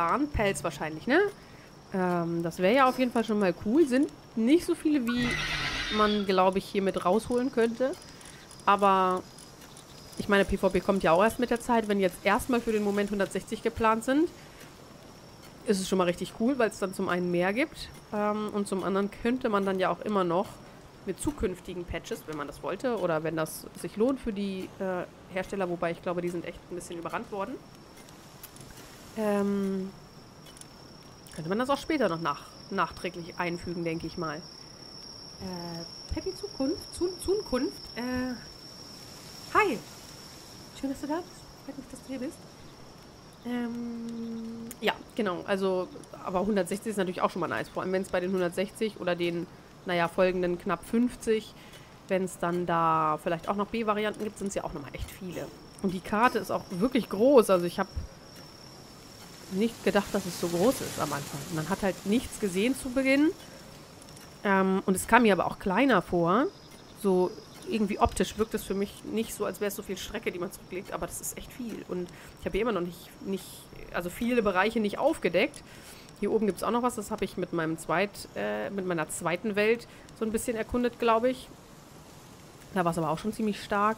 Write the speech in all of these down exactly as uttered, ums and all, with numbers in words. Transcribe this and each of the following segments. Porzellanpelz wahrscheinlich, ne? Ähm, das wäre ja auf jeden Fall schon mal cool. Sind nicht so viele, wie man, glaube ich, hier mit rausholen könnte. Aber ich meine, PvP kommt ja auch erst mit der Zeit. Wenn jetzt erstmal für den Moment hundertsechzig geplant sind, ist es schon mal richtig cool, weil es dann zum einen mehr gibt. Ähm, und zum anderen könnte man dann ja auch immer noch mit zukünftigen Patches, wenn man das wollte, oder wenn das sich lohnt für die äh, Hersteller, wobei ich glaube, die sind echt ein bisschen überrannt worden. Ähm, könnte man das auch später noch nach, nachträglich einfügen, denke ich mal. Äh, Happy Zukunft, Zu Zukunft, äh, hi! Schön, dass du da bist. Freut mich, dass du hier bist. Ähm, ja, genau, also, aber hundertsechzig ist natürlich auch schon mal nice, vor allem wenn es bei den hundertsechzig oder den naja, folgenden knapp fünfzig, wenn es dann da vielleicht auch noch B-Varianten gibt, sind es ja auch nochmal echt viele. Und die Karte ist auch wirklich groß, also ich habe nicht gedacht, dass es so groß ist am Anfang. Man hat halt nichts gesehen zu Beginn ähm, und es kam mir aber auch kleiner vor. So irgendwie optisch wirkt es für mich nicht so, als wäre es so viel Strecke, die man zurücklegt, aber das ist echt viel. Und ich habe hier immer noch nicht, nicht, also viele Bereiche nicht aufgedeckt. Hier oben gibt es auch noch was, das habe ich mit meinem zweit, äh, mit meiner zweiten Welt so ein bisschen erkundet, glaube ich. Da war es aber auch schon ziemlich stark.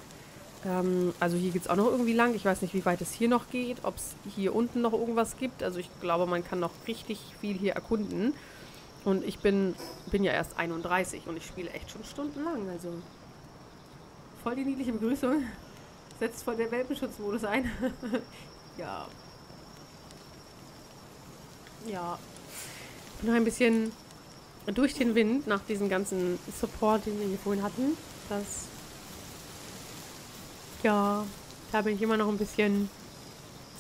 Ähm, also hier geht es auch noch irgendwie lang. Ich weiß nicht, wie weit es hier noch geht, ob es hier unten noch irgendwas gibt. Also ich glaube, man kann noch richtig viel hier erkunden. Und ich bin, bin ja erst einunddreißig und ich spiele echt schon stundenlang. Also voll die niedliche Begrüßung. Setzt voll der Welpenschutzmodus ein. Ja. Ja, noch ein bisschen durch den Wind nach diesem ganzen Support, den wir hier vorhin hatten. Das, ja, da bin ich immer noch ein bisschen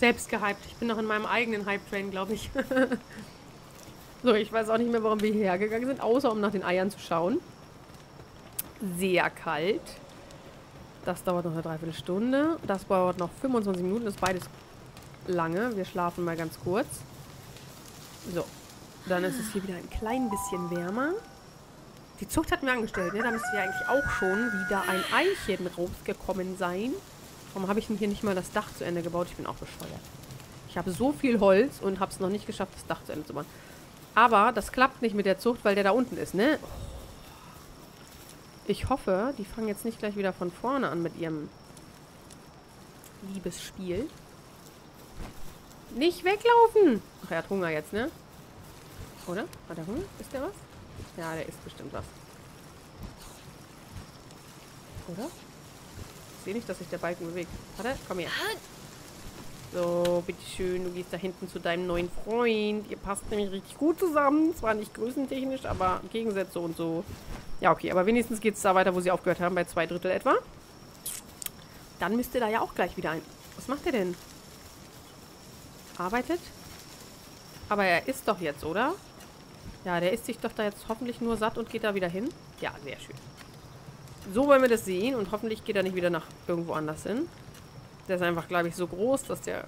selbst gehypt. Ich bin noch in meinem eigenen Hype-Train, glaube ich. So, ich weiß auch nicht mehr, warum wir hierher gegangen sind, außer um nach den Eiern zu schauen. Sehr kalt. Das dauert noch eine Dreiviertelstunde. Das dauert noch fünfundzwanzig Minuten. Das ist beides lange. Wir schlafen mal ganz kurz. So, dann ist es hier wieder ein klein bisschen wärmer. Die Zucht hatten wir angestellt, ne? Da müsste ja eigentlich auch schon wieder ein Eichchen rausgekommen sein. Warum habe ich denn hier nicht mal das Dach zu Ende gebaut? Ich bin auch bescheuert. Ich habe so viel Holz und habe es noch nicht geschafft, das Dach zu Ende zu bauen. Aber das klappt nicht mit der Zucht, weil der da unten ist, ne? Ich hoffe, die fangen jetzt nicht gleich wieder von vorne an mit ihrem Liebesspiel. Nicht weglaufen! Ach, er hat Hunger jetzt, ne? Oder? Hat er Hunger? Ist der was? Ja, der isst bestimmt was. Oder? Ich sehe nicht, dass sich der Balken bewegt. Warte, komm her. So, bitteschön, du gehst da hinten zu deinem neuen Freund. Ihr passt nämlich richtig gut zusammen. Zwar nicht größentechnisch, aber Gegensätze und so. Ja, okay, aber wenigstens geht es da weiter, wo sie aufgehört haben, bei zwei Drittel etwa. Dann müsste da ja auch gleich wieder ein... Was macht der denn? Arbeitet. Aber er isst doch jetzt, oder? Ja, der isst sich doch da jetzt hoffentlich nur satt und geht da wieder hin. Ja, sehr schön. So wollen wir das sehen und hoffentlich geht er nicht wieder nach irgendwo anders hin. Der ist einfach, glaube ich, so groß, dass der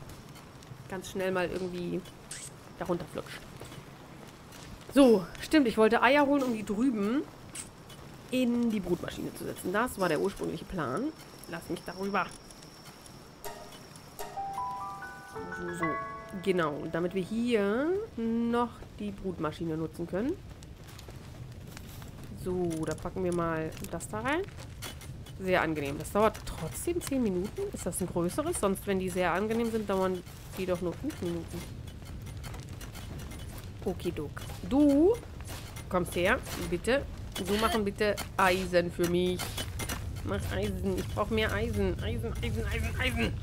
ganz schnell mal irgendwie darunter flutscht. So, stimmt, ich wollte Eier holen, um die drüben in die Brutmaschine zu setzen. Das war der ursprüngliche Plan. Lass mich darüber. So, so. Genau, damit wir hier noch die Brutmaschine nutzen können. So, da packen wir mal das da rein. Sehr angenehm. Das dauert trotzdem zehn Minuten. Ist das ein größeres? Sonst, wenn die sehr angenehm sind, dauern die doch nur fünf Minuten. Okidok. Du kommst her, bitte. Du machen bitte Eisen für mich. Mach Eisen. Ich brauche mehr Eisen. Eisen, Eisen, Eisen, Eisen.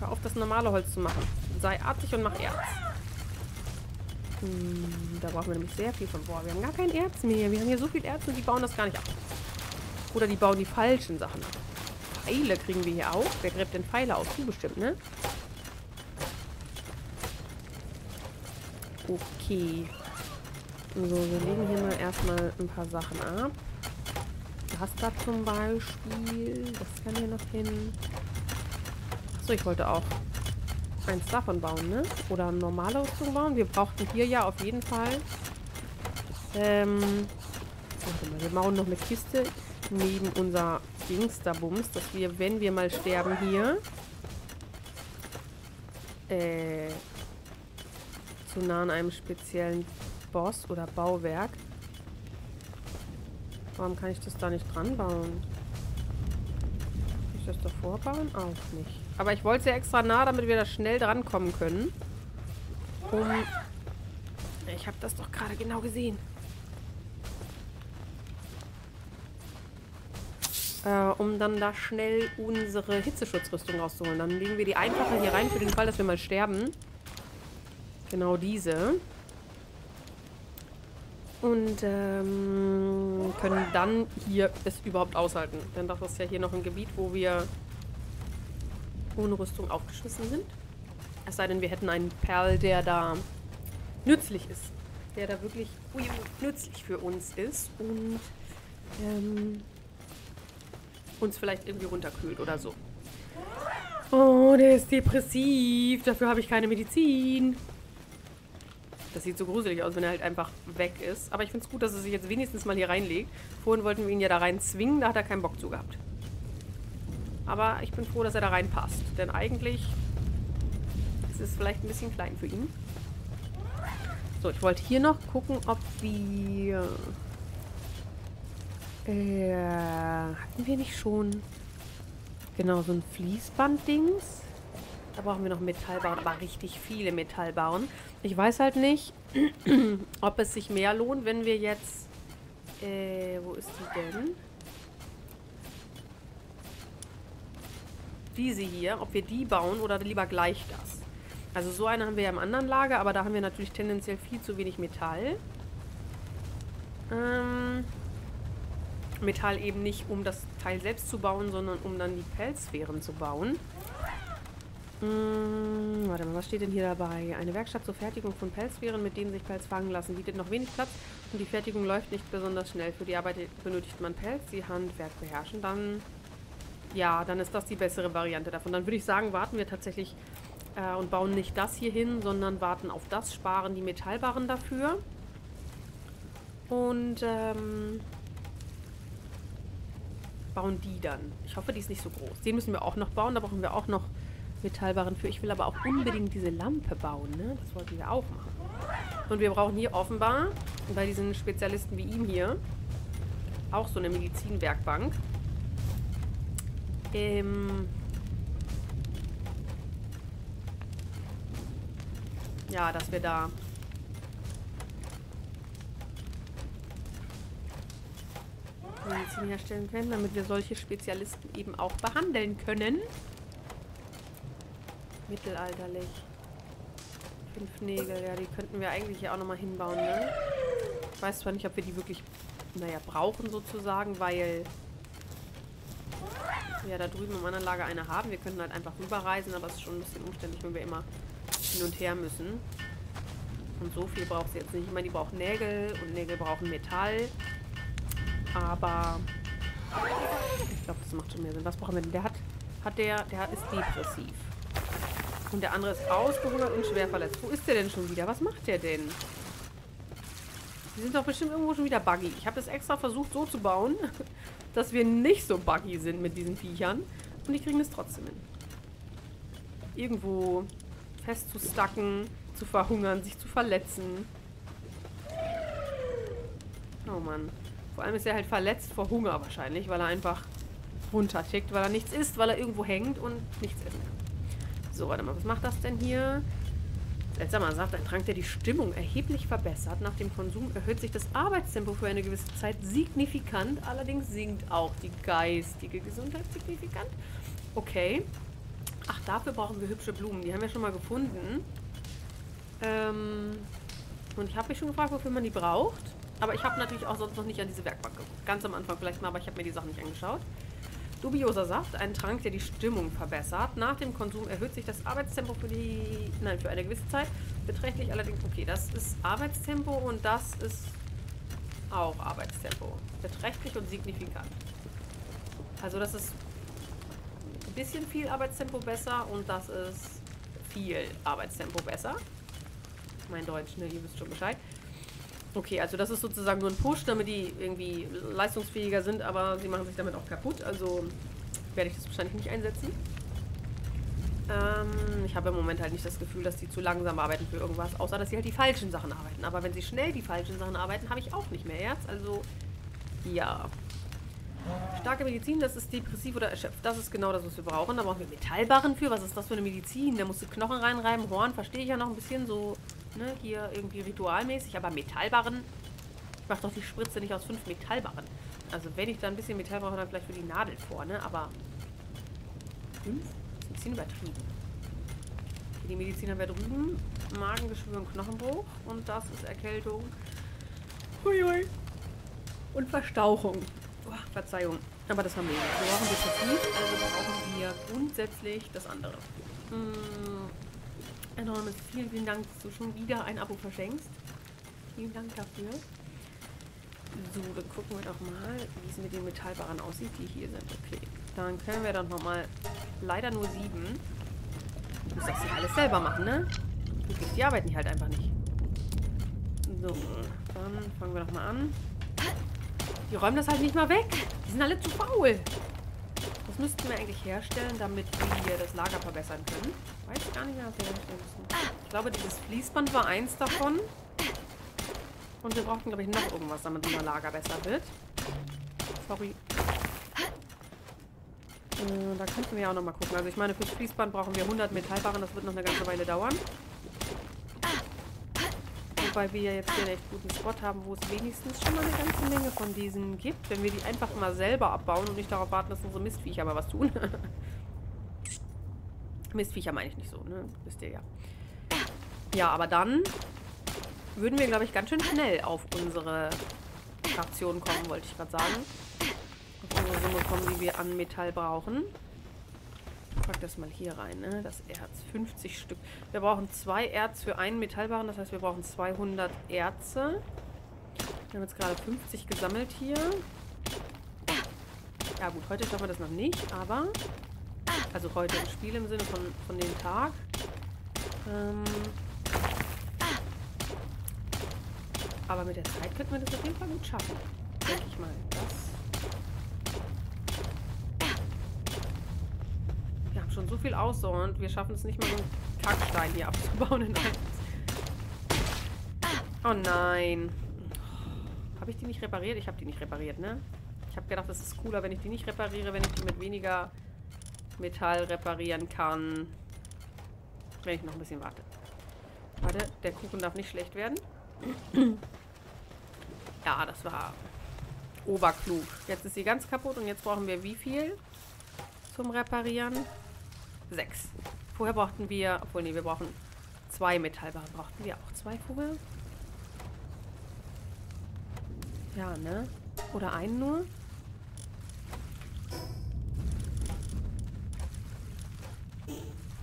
Hör auf, das normale Holz zu machen. Sei artig und mach Erz. Hm, da brauchen wir nämlich sehr viel von. Boah, wir haben gar kein Erz mehr. Wir haben hier so viel Erz und die bauen das gar nicht ab. Oder die bauen die falschen Sachen ab. Pfeile kriegen wir hier auch. Wer gräbt denn Pfeile auf? Du bestimmt, ne? Okay. So, wir legen hier mal erstmal ein paar Sachen ab. Das da zum Beispiel. Das kann hier noch hin. Achso, ich wollte auch eins davon bauen, ne? Oder eine normale Rüstung bauen. Wir brauchten hier ja auf jeden Fall. Ähm. Warte mal, wir bauen noch eine Kiste neben unser Dingsterbums, dass wir, wenn wir mal sterben hier, äh, zu nah an einem speziellen Boss oder Bauwerk. Warum kann ich das da nicht dran bauen? Kann ich das davor bauen? Auch nicht. Aber ich wollte es ja extra nah, damit wir da schnell drankommen können. Um ich habe das doch gerade genau gesehen. Äh, um dann da schnell unsere Hitzeschutzrüstung rauszuholen. Dann legen wir die einfache hier rein für den Fall, dass wir mal sterben. Genau diese. Und ähm, können dann hier es überhaupt aushalten. Denn das ist ja hier noch ein Gebiet, wo wir ohne Rüstung aufgeschmissen sind. Es sei denn, wir hätten einen Perl, der da nützlich ist. Der da wirklich ui, nützlich für uns ist und ähm, uns vielleicht irgendwie runterkühlt oder so. Oh, der ist depressiv. Dafür habe ich keine Medizin. Das sieht so gruselig aus, wenn er halt einfach weg ist. Aber ich finde es gut, dass er sich jetzt wenigstens mal hier reinlegt. Vorhin wollten wir ihn ja da rein zwingen, da hat er keinen Bock zu gehabt. Aber ich bin froh, dass er da reinpasst. Denn eigentlich ist es vielleicht ein bisschen klein für ihn. So, ich wollte hier noch gucken, ob wir... Äh, hatten wir nicht schon... Genau, so ein Fließband-Dings? Da brauchen wir noch Metall bauen, aber richtig viele Metall bauen. Ich weiß halt nicht, ob es sich mehr lohnt, wenn wir jetzt... Äh, wo ist die denn? Diese hier, ob wir die bauen oder lieber gleich das. Also so eine haben wir ja im anderen Lager, aber da haben wir natürlich tendenziell viel zu wenig Metall. Ähm, Metall eben nicht, um das Teil selbst zu bauen, sondern um dann die Pelzsphären zu bauen. Hm, warte mal, was steht denn hier dabei? Eine Werkstatt zur Fertigung von Pelzsphären, mit denen sich Pelz fangen lassen, bietet noch wenig Platz und die Fertigung läuft nicht besonders schnell. Für die Arbeit benötigt man Pelz, die Handwerk beherrschen. Dann, ja, dann ist das die bessere Variante davon. Dann würde ich sagen, warten wir tatsächlich äh, und bauen nicht das hier hin, sondern warten auf das, sparen die Metallbarren dafür. Und ähm, bauen die dann. Ich hoffe, die ist nicht so groß. Den müssen wir auch noch bauen, da brauchen wir auch noch Metallbarren für. Ich will aber auch unbedingt diese Lampe bauen, ne? Das wollten wir auch machen. Und wir brauchen hier offenbar, bei diesen Spezialisten wie ihm hier, auch so eine Medizinwerkbank. Ähm ja, dass wir da Medizin herstellen können, damit wir solche Spezialisten eben auch behandeln können. Mittelalterlich. Fünf Nägel, ja, die könnten wir eigentlich hier auch nochmal hinbauen, ne? Ich weiß zwar nicht, ob wir die wirklich, naja, brauchen sozusagen, weil wir ja da drüben im anderen Lager eine haben. Wir könnten halt einfach rüberreisen, aber es ist schon ein bisschen umständlich, wenn wir immer hin und her müssen. Und so viel braucht sie jetzt nicht. Ich meine, die braucht Nägel und Nägel brauchen Metall. Aber ich glaube, das macht schon mehr Sinn. Was brauchen wir denn? Der hat, hat der, der ist depressiv. Und der andere ist ausgehungert und schwer verletzt. Wo ist der denn schon wieder? Was macht der denn? Die sind doch bestimmt irgendwo schon wieder buggy. Ich habe das extra versucht so zu bauen, dass wir nicht so buggy sind mit diesen Viechern. Und die kriegen es trotzdem hin. Irgendwo festzustacken, zu verhungern, sich zu verletzen. Oh Mann. Vor allem ist er halt verletzt vor Hunger wahrscheinlich, weil er einfach runtertickt, weil er nichts isst, weil er irgendwo hängt und nichts essen kann. So, warte mal, was macht das denn hier? Seltsam, man sagt, ein Trank, der die Stimmung erheblich verbessert. Nach dem Konsum erhöht sich das Arbeitstempo für eine gewisse Zeit signifikant. Allerdings sinkt auch die geistige Gesundheit signifikant. Okay. Ach, dafür brauchen wir hübsche Blumen. Die haben wir schon mal gefunden. Ähm, und ich habe mich schon gefragt, wofür man die braucht. Aber ich habe natürlich auch sonst noch nicht an diese Werkbank geguckt. Ganz am Anfang vielleicht mal, aber ich habe mir die Sachen nicht angeschaut. Dubioser Saft, ein Trank, der die Stimmung verbessert. Nach dem Konsum erhöht sich das Arbeitstempo für die... Nein, für eine gewisse Zeit. Beträchtlich allerdings... Okay, das ist Arbeitstempo und das ist auch Arbeitstempo. Beträchtlich und signifikant. Also das ist ein bisschen viel Arbeitstempo besser und das ist viel Arbeitstempo besser. Mein Deutsch, ne? Ihr wisst schon Bescheid. Okay, also das ist sozusagen nur ein Push, damit die irgendwie leistungsfähiger sind, aber sie machen sich damit auch kaputt, also werde ich das wahrscheinlich nicht einsetzen. Ähm, ich habe im Moment halt nicht das Gefühl, dass die zu langsam arbeiten für irgendwas, außer dass sie halt die falschen Sachen arbeiten. Aber wenn sie schnell die falschen Sachen arbeiten, habe ich auch nicht mehr Herz. Also, ja. Starke Medizin, das ist depressiv oder erschöpft. Das ist genau das, was wir brauchen. Da brauchen wir Metallbarren für. Was ist das für eine Medizin? Da musst du Knochen reinreiben. Horn verstehe ich ja noch ein bisschen so, ne, hier irgendwie ritualmäßig. Aber Metallbarren, ich mache doch die Spritze nicht aus fünf Metallbarren. Also wenn ich da ein bisschen Metall brauche, dann vielleicht für die Nadel vorne. Aber fünf? Das ist ein bisschen übertrieben. Okay, die Medizin haben wir drüben. Magengeschwür und Knochenbruch. Und das ist Erkältung. Huiui. Und Verstauchung. Oh, Verzeihung, aber das haben wir nicht. Wir brauchen das jetzt nicht, also brauchen wir grundsätzlich das andere. Hm. Enormes vielen, vielen Dank, dass du schon wieder ein Abo verschenkst. Vielen Dank dafür. So, dann gucken wir doch mal, wie es mit den Metallbarren aussieht, die hier sind. Okay, dann können wir dann nochmal leider nur sieben. Du musst das ja alles selber machen, ne? Die arbeiten hier halt einfach nicht. So, dann fangen wir doch mal an. Die räumen das halt nicht mal weg. Die sind alle zu faul. Das müssten wir eigentlich herstellen, damit wir hier das Lager verbessern können. Weiß ich gar nicht mehr, was wir herstellen müssen. Ich glaube, dieses Fließband war eins davon. Und wir brauchten, glaube ich, noch irgendwas, damit unser Lager besser wird. Sorry. Äh, da könnten wir ja auch nochmal gucken. Also ich meine, fürs Fließband brauchen wir hundert Metallbarren. Das wird noch eine ganze Weile dauern. Wobei wir ja jetzt hier einen echt guten Spot haben, wo es wenigstens schon mal eine ganze Menge von diesen gibt. Wenn wir die einfach mal selber abbauen und nicht darauf warten, dass unsere Mistviecher mal was tun. Mistviecher meine ich nicht so, ne? Wisst ihr ja. Ja, aber dann würden wir, glaube ich, ganz schön schnell auf unsere Fraktion kommen, wollte ich gerade sagen. Auf unsere Summe kommen, die wir an Metall brauchen. Ich pack das mal hier rein, ne? Das Erz. fünfzig Stück. Wir brauchen zwei Erz für einen Metallbarren. Das heißt, wir brauchen zweihundert Erze. Wir haben jetzt gerade fünfzig gesammelt hier. Ja gut, heute schaffen wir das noch nicht, aber... Also heute im Spiel im Sinne von, von dem Tag. Ähm aber mit der Zeit könnten wir das auf jeden Fall gut schaffen. Denke ich mal. Das... schon so viel aus und wir schaffen es nicht mal, einen Kackstein hier abzubauen in eins. Oh nein. Habe ich die nicht repariert? Ich habe die nicht repariert, ne? Ich habe gedacht, das ist cooler, wenn ich die nicht repariere, wenn ich die mit weniger Metall reparieren kann. Wenn ich noch ein bisschen warte. Warte, der Kuchen darf nicht schlecht werden. Ja, das war oberklug. Jetzt ist sie ganz kaputt und jetzt brauchen wir wie viel zum Reparieren? sechs. Vorher brauchten wir, obwohl, nee, wir brauchen zwei Metallbarren. Brauchten wir auch zwei vorher? Ja, ne? Oder einen nur?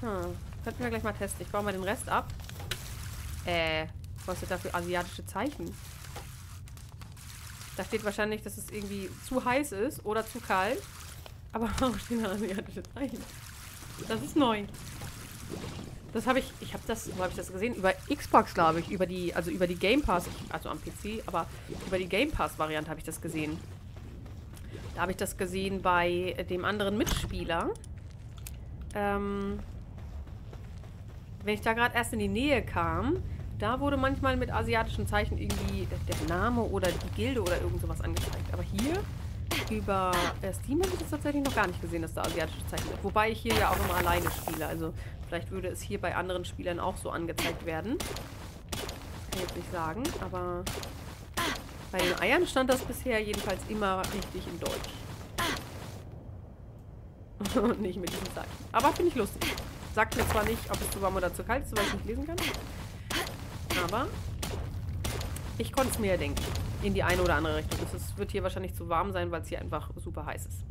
Hm. Könnten wir gleich mal testen. Ich baue mal den Rest ab. Äh, was sind da für asiatische Zeichen? Da steht wahrscheinlich, dass es irgendwie zu heiß ist oder zu kalt. Aber warum stehen da asiatische Zeichen? Das ist neu. Das habe ich, ich habe das, wo habe ich das gesehen? Über Xbox, glaube ich, über die, also über die Game Pass, also am P C, aber über die Game Pass-Variante habe ich das gesehen. Da habe ich das gesehen bei dem anderen Mitspieler. Ähm, wenn ich da gerade erst in die Nähe kam, da wurde manchmal mit asiatischen Zeichen irgendwie der Name oder die Gilde oder irgend sowas angezeigt. Aber hier... Über äh, Steam habe ich das tatsächlich noch gar nicht gesehen, dass da asiatische Zeichen sind. Wobei ich hier ja auch immer alleine spiele. Also vielleicht würde es hier bei anderen Spielern auch so angezeigt werden. Kann ich jetzt nicht sagen, aber bei den Eiern stand das bisher jedenfalls immer richtig in Deutsch. Und nicht mit diesen Zeichen. Aber finde ich lustig. Sagt mir zwar nicht, ob es zu warm oder zu kalt ist, weil ich nicht lesen kann. Aber ich konnte es mir ja denken. In die eine oder andere Richtung. Es wird hier wahrscheinlich zu warm sein, weil es hier einfach super heiß ist.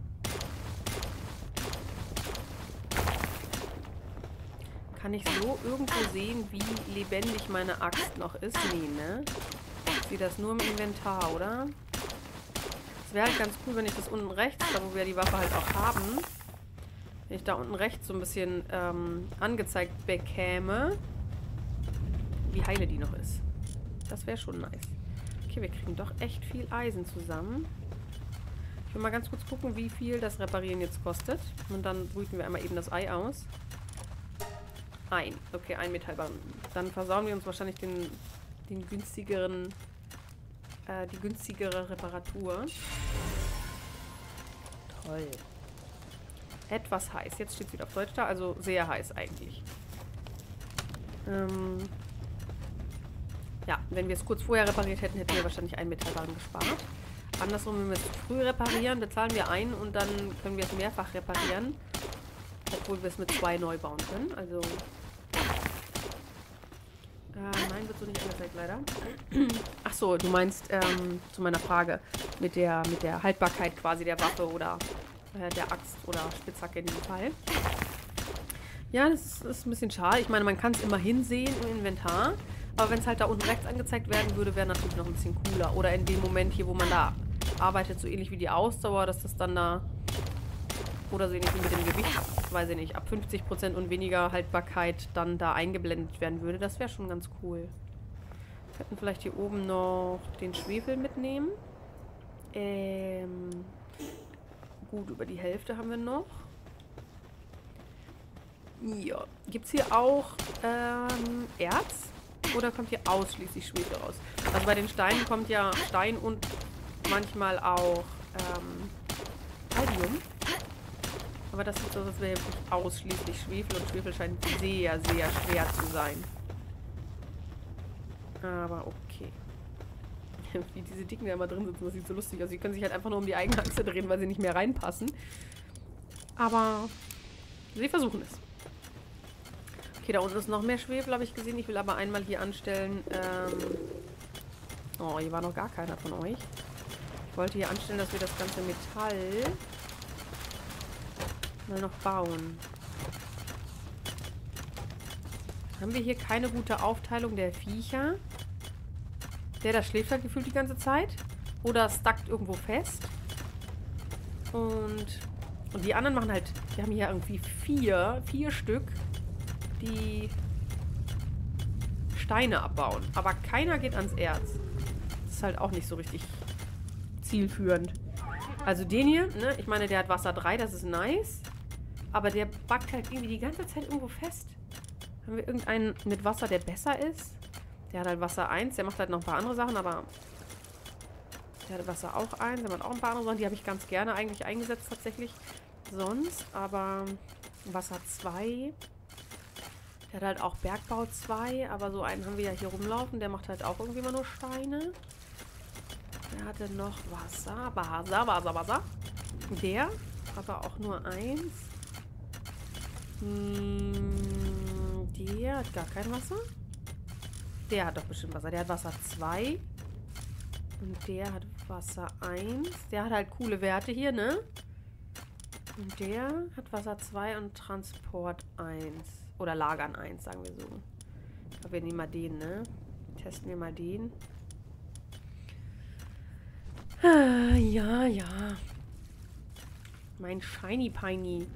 Kann ich so irgendwo sehen, wie lebendig meine Axt noch ist? Nee, ne? Ich sehe das nur im Inventar, oder? Es wäre halt ganz cool, wenn ich das unten rechts, da wo wir die Waffe halt auch haben, wenn ich da unten rechts so ein bisschen ähm, angezeigt bekäme, wie heile die noch ist. Das wäre schon nice. Okay, wir kriegen doch echt viel Eisen zusammen. Ich will mal ganz kurz gucken, wie viel das Reparieren jetzt kostet. Und dann brüten wir einmal eben das Ei aus. Ein. Okay, ein Metallband. Dann versauen wir uns wahrscheinlich den, den günstigeren, äh, die günstigere Reparatur. Toll. Etwas heiß. Jetzt steht es wieder auf Deutsch da, also sehr heiß eigentlich. Ähm ja, wenn wir es kurz vorher repariert hätten, hätten wir wahrscheinlich einen Metallband gespart. Andersrum, wenn wir es früh reparieren, bezahlen wir ein und dann können wir es mehrfach reparieren. Obwohl wir es mit zwei neu bauen können. Also. Äh, nein, wird so nicht angezeigt, leider. Ach so, du meinst ähm, zu meiner Frage mit der, mit der Haltbarkeit quasi der Waffe oder äh, der Axt oder Spitzhacke in diesem Fall. Ja, das ist, ist ein bisschen schade. Ich meine, man kann es immerhin sehen im Inventar. Aber wenn es halt da unten rechts angezeigt werden würde, wäre natürlich noch ein bisschen cooler. Oder in dem Moment hier, wo man da arbeitet, so ähnlich wie die Ausdauer, dass das dann da... Oder so ähnlich wie mit dem Gewicht, weiß ich nicht, ab fünfzig Prozent und weniger Haltbarkeit dann da eingeblendet werden würde. Das wäre schon ganz cool. Wir könnten vielleicht hier oben noch den Schwefel mitnehmen. Ähm, gut, über die Hälfte haben wir noch. Ja, gibt es hier auch ähm, Erz? Oder kommt hier ausschließlich Schwefel raus? Also bei den Steinen kommt ja Stein und manchmal auch ähm, Aldium. Aber das ist das, was wir wirklich ausschließlich Schwefel, und Schwefel scheint sehr, sehr schwer zu sein. Aber okay. Wie diese Dicken da immer drin sitzen, das sieht so lustig aus. Die können sich halt einfach nur um die eigene Achse drehen, weil sie nicht mehr reinpassen. Aber sie versuchen es. Okay, da unten ist noch mehr Schwefel, habe ich gesehen. Ich will aber einmal hier anstellen, ähm oh, hier war noch gar keiner von euch. Ich wollte hier anstellen, dass wir das ganze Metall mal noch bauen. Haben wir hier keine gute Aufteilung der Viecher? Der da schläft halt gefühlt die ganze Zeit. Oder stackt irgendwo fest. Und, und die anderen machen halt... Wir haben hier irgendwie vier, vier Stück, die Steine abbauen. Aber keiner geht ans Erz. Das ist halt auch nicht so richtig zielführend. Also den hier, ne? Ich meine, der hat Wasser drei, das ist nice. Aber der backt halt irgendwie die ganze Zeit irgendwo fest. Haben wir irgendeinen mit Wasser, der besser ist? Der hat halt Wasser eins, der macht halt noch ein paar andere Sachen, aber... Der hat Wasser auch eins, der macht auch ein paar andere Sachen. Die habe ich ganz gerne eigentlich eingesetzt tatsächlich. Sonst, aber Wasser zwei... Der hat halt auch Bergbau zwei, aber so einen haben wir ja hier rumlaufen. Der macht halt auch irgendwie immer nur Steine. Der hatte noch Wasser, Wasser, Wasser, Wasser. Der, aber auch nur eins. Hm, der hat gar kein Wasser. Der hat doch bestimmt Wasser. Der hat Wasser zwei. Und der hat Wasser eins. Der hat halt coole Werte hier, ne? Und der hat Wasser zwei und Transport eins. Oder Lagern eins, sagen wir so. Ich glaube, wir nehmen mal den, ne? Testen wir mal den. Ah, ja, ja. Mein Shiny Piney.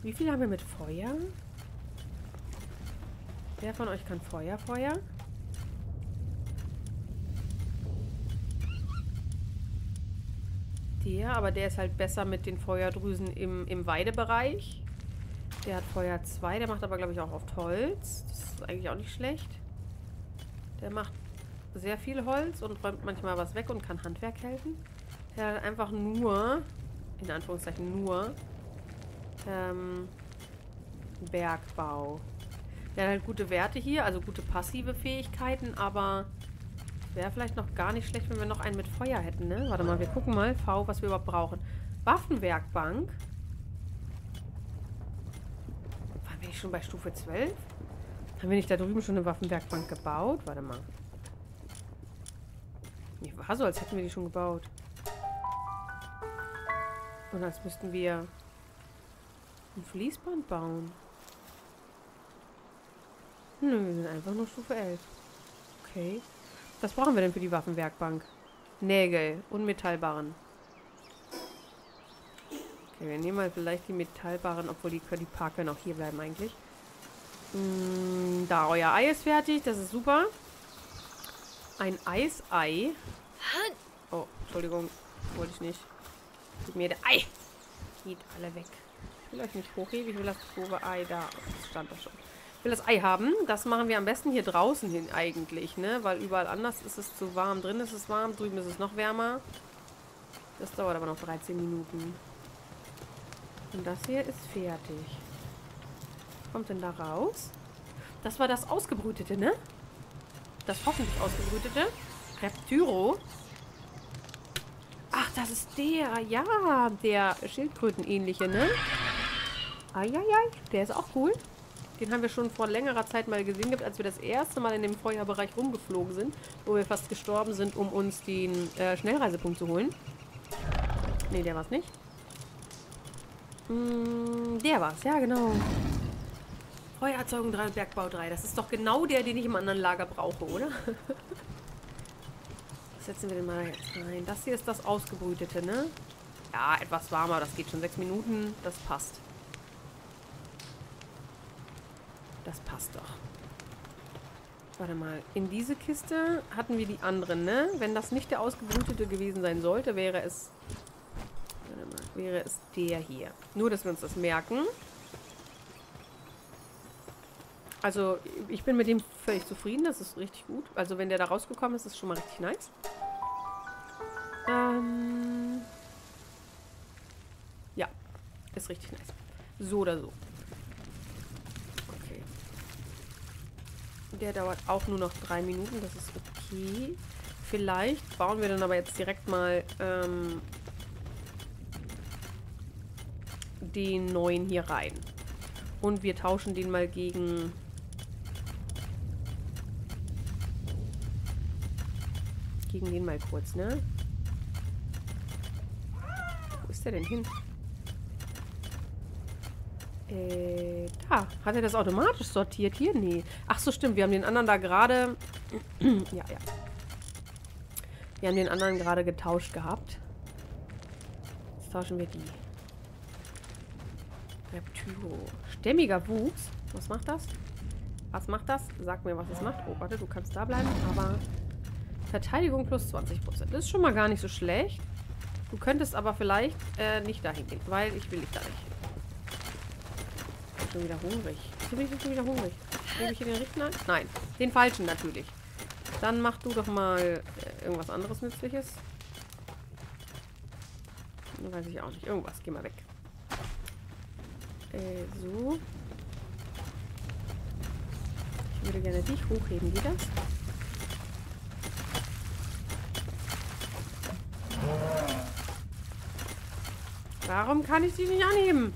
Wie viel haben wir mit Feuer? Wer von euch kann Feuer, Feuer? Der, aber der ist halt besser mit den Feuerdrüsen im, im Weidebereich. Der hat Feuer zwei, der macht aber, glaube ich, auch oft Holz. Das ist eigentlich auch nicht schlecht. Der macht sehr viel Holz und räumt manchmal was weg und kann Handwerk helfen. Der hat einfach nur, in Anführungszeichen nur, ähm, Bergbau. Der hat halt gute Werte hier, also gute passive Fähigkeiten, aber wäre vielleicht noch gar nicht schlecht, wenn wir noch einen mit Feuer hätten, ne? Warte mal, wir gucken mal, V, was wir überhaupt brauchen. Waffenwerkbank. Bin ich schon bei Stufe zwölf? Haben wir nicht da drüben schon eine Waffenwerkbank gebaut? Warte mal. Mir war so, als hätten wir die schon gebaut. Und als müssten wir ein Fließband bauen. Hm, wir sind einfach nur Stufe elf. Okay. Was brauchen wir denn für die Waffenwerkbank? Nägel und Metallbarren. Okay, wir nehmen mal vielleicht die Metallbarren, obwohl die, die paar können auch hier bleiben eigentlich. Mm, da, euer Ei ist fertig, das ist super. Ein Eisei. Oh, Entschuldigung, wollte ich nicht. Gib mir der Ei. Geht alle weg. Ich will euch nicht hochheben. Ich will das grobe Ei da. Das stand da schon. Ich will das Ei haben. Das machen wir am besten hier draußen hin eigentlich, ne? Weil überall anders ist es zu warm. Drin ist es warm, drüben ist es noch wärmer. Das dauert aber noch dreizehn Minuten. Und das hier ist fertig. Kommt denn da raus? Das war das Ausgebrütete, ne? Das hoffentlich Ausgebrütete. Reptyro. Ach, das ist der. Ja, der Schildkrötenähnliche, ne? Eieiei. Der ist auch cool. Den haben wir schon vor längerer Zeit mal gesehen gehabt, als wir das erste Mal in dem Feuerbereich rumgeflogen sind, wo wir fast gestorben sind, um uns den äh, Schnellreisepunkt zu holen. Ne, der war's nicht. Mm, der war's, ja genau. Feuererzeugung drei und Bergbau drei. Das ist doch genau der, den ich im anderen Lager brauche, oder? Was setzen wir denn mal jetzt rein? Das hier ist das Ausgebrütete, ne? Ja, etwas warmer. Das geht schon sechs Minuten. Das passt. Das passt doch. Warte mal. In diese Kiste hatten wir die anderen, ne? Wenn das nicht der Ausgebrütete gewesen sein sollte, wäre es... Warte mal. Wäre es der hier. Nur, dass wir uns das merken. Also, ich bin mit dem völlig zufrieden. Das ist richtig gut. Also, wenn der da rausgekommen ist, ist schon mal richtig nice. Ähm... Ja. Ist richtig nice. So oder so. Okay. Der dauert auch nur noch drei Minuten. Das ist okay. Vielleicht bauen wir dann aber jetzt direkt mal ähm, den neuen hier rein. Und wir tauschen den mal gegen... Gegen den mal kurz, ne? Wo ist der denn hin? Äh, da. Hat er das automatisch sortiert? Hier? Nee. Ach so, stimmt. Wir haben den anderen da gerade... ja, ja. Wir haben den anderen gerade getauscht gehabt. Jetzt tauschen wir die. Reptyro. Stämmiger Wuchs. Was macht das? Was macht das? Sag mir, was es macht. Oh, warte, du kannst da bleiben, aber... Verteidigung plus zwanzig Prozent. Das ist schon mal gar nicht so schlecht. Du könntest aber vielleicht äh, nicht dahin gehen, weil ich will dich da nicht. Ich bin schon wieder hungrig. Ich bin schon wieder hungrig. Nehme ich hier den Richtner? Nein, den falschen natürlich. Dann mach du doch mal äh, irgendwas anderes Nützliches. Weiß ich auch nicht. Irgendwas. Geh mal weg. Äh, so. Ich würde gerne dich hochheben wieder. Warum kann ich die nicht anheben?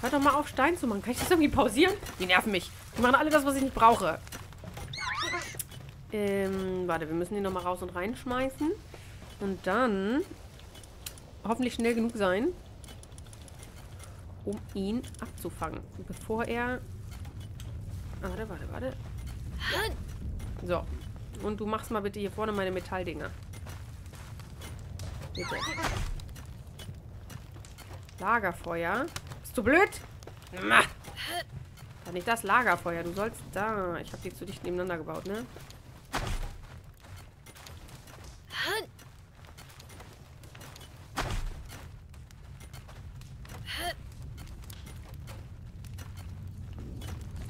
Hört doch mal auf, Stein zu machen. Kann ich das irgendwie pausieren? Die nerven mich. Die machen alle das, was ich nicht brauche. Ähm, warte, wir müssen den nochmal raus und reinschmeißen. Und dann hoffentlich schnell genug sein, um ihn abzufangen. Bevor er... Warte, warte, warte. So. Und du machst mal bitte hier vorne meine Metalldinger. Bitte. Lagerfeuer. Bist du blöd? War nicht das Lagerfeuer. Du sollst da... Ich habe die zu dicht nebeneinander gebaut, ne?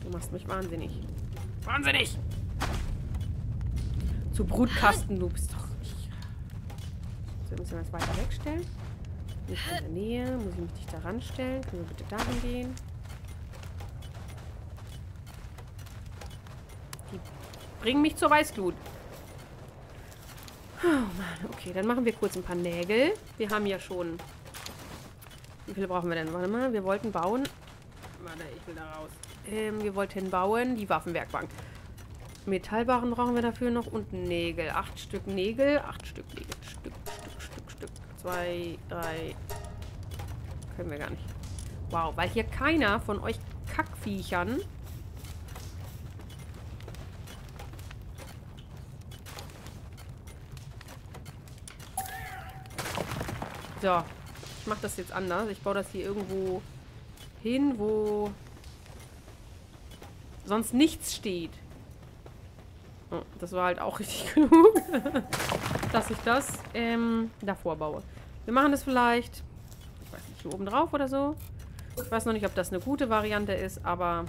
Du machst mich wahnsinnig. Wahnsinnig! Zu Brutkasten, du bist doch... Wir müssen jetzt weiter wegstellen. Nicht in der Nähe. Muss ich mich nicht da ranstellen? Können wir bitte dahin gehen? Die bringen mich zur Weißglut. Oh Mann. Okay, dann machen wir kurz ein paar Nägel. Wir haben ja schon... Wie viele brauchen wir denn? Warte mal, wir wollten bauen... Warte, ich will da raus. Ähm, wir wollten bauen die Waffenwerkbank. Metallbarren brauchen wir dafür noch und Nägel. Acht Stück Nägel. Acht Stück Nägel. Stück, Stück, Stück, Stück. Zwei, drei. Können wir gar nicht. Wow, weil hier keiner von euch Kackviechern so, ich mache das jetzt anders. Ich baue das hier irgendwo hin, wo sonst nichts steht. Oh, das war halt auch richtig genug, dass ich das ähm, davor baue. Wir machen das vielleicht... Ich weiß nicht. hier oben drauf oder so. Ich weiß noch nicht, ob das eine gute Variante ist, aber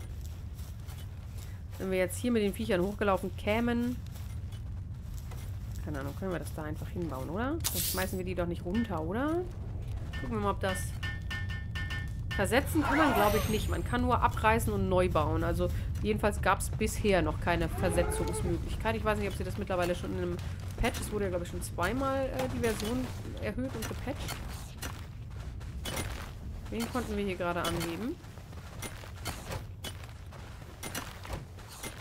wenn wir jetzt hier mit den Viechern hochgelaufen kämen, keine Ahnung, können wir das da einfach hinbauen, oder? Dann schmeißen wir die doch nicht runter, oder? Gucken wir mal, ob das... Versetzen kann man, glaube ich, nicht. Man kann nur abreißen und neu bauen. Also jedenfalls gab es bisher noch keine Versetzungsmöglichkeit. Ich weiß nicht, ob sie das mittlerweile schon in einem Patch... Es wurde ja, glaube ich, schon zweimal äh, die Version erhöht und gepatcht. Wen konnten wir hier gerade angeben?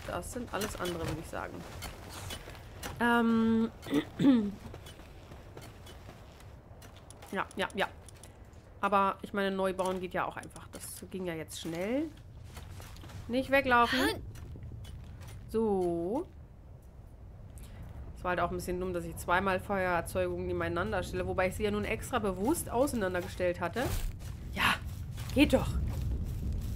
Das sind alles andere, würde ich sagen. Ähm. Ja, ja, ja. Aber ich meine, neu bauen geht ja auch einfach. Das ging ja jetzt schnell. Nicht weglaufen. So. Es war halt auch ein bisschen dumm, dass ich zweimal Feuererzeugungen nebeneinander stelle. Wobei ich sie ja nun extra bewusst auseinandergestellt hatte. Ja, geht doch.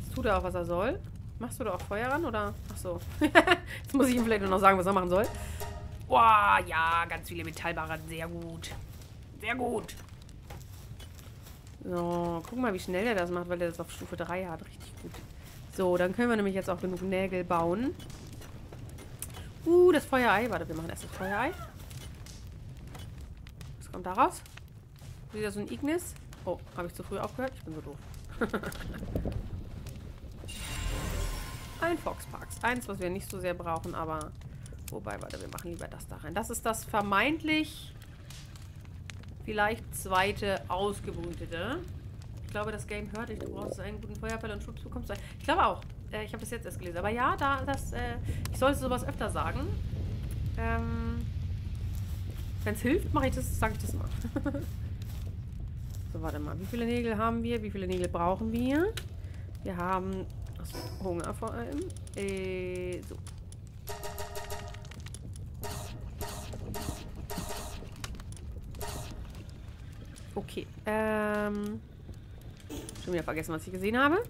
Jetzt tut er auch, was er soll. Machst du da auch Feuer ran, oder? Ach so. Jetzt muss ich ihm vielleicht nur noch sagen, was er machen soll. Boah, ja, ganz viele Metallbarren. Sehr gut. Sehr gut. So, guck mal, wie schnell er das macht, weil er das auf Stufe drei hat. Richtig gut. So, dann können wir nämlich jetzt auch genug Nägel bauen. Uh, das Feuerei. Warte, wir machen erst das Feuerei. Was kommt da raus? Wieder so ein Ignis. Oh, habe ich zu früh aufgehört? Ich bin so doof. Ein Foxparks. Eins, was wir nicht so sehr brauchen, aber... Wobei, warte, wir machen lieber das da rein. Das ist das vermeintlich... Vielleicht zweite ausgebrütete. Ich glaube, das Game hört dich. Du brauchst einen guten Feuerfall und Schutz bekommst du einen. Ich glaube auch. Äh, ich habe das jetzt erst gelesen. Aber ja, da das, äh, ich sollte sowas öfter sagen. Ähm, Wenn es hilft, mache ich das, sage ich das mal. So, warte mal. Wie viele Nägel haben wir? Wie viele Nägel brauchen wir? Wir haben achso, Hunger vor allem. Äh, so. Okay, ähm... Schon wieder vergessen, was ich gesehen habe.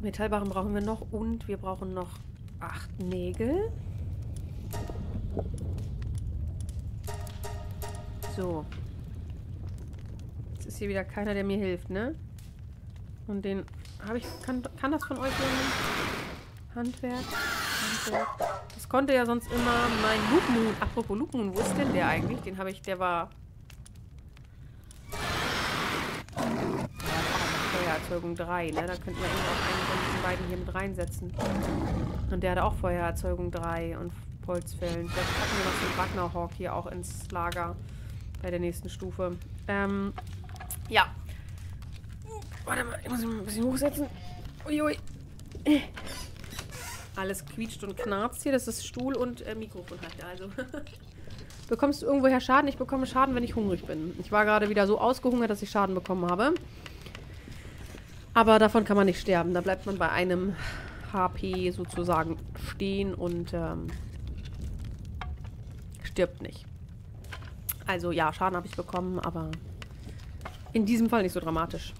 Metallbarren brauchen wir noch und wir brauchen noch acht Nägel. So. Jetzt ist hier wieder keiner, der mir hilft, ne? Und den... habe ich... Kann, kann das von euch lernen? Handwerk? Handwerk. Das konnte ja sonst immer mein Lupmoon... Apropos Lupmoon, wo ist denn der eigentlich? Den habe ich... Der war... Feuererzeugung drei, ne? Da könnten wir eben auch einen von diesen beiden hier mit reinsetzen. Und der hatte auch Feuererzeugung drei und Holzfällen. Vielleicht packen wir noch den Ragnarhawk hier auch ins Lager bei der nächsten Stufe. Ähm, ja. Warte mal, ich muss mich mal ein bisschen hochsetzen. Uiui. Alles quietscht und knarzt hier. Das ist Stuhl und äh, Mikrofon halt. Also. Bekommst du irgendwoher Schaden? Ich bekomme Schaden, wenn ich hungrig bin. Ich war gerade wieder so ausgehungert, dass ich Schaden bekommen habe. Aber davon kann man nicht sterben. Da bleibt man bei einem H P sozusagen stehen und ähm, stirbt nicht. Also ja, Schaden habe ich bekommen, aber in diesem Fall nicht so dramatisch.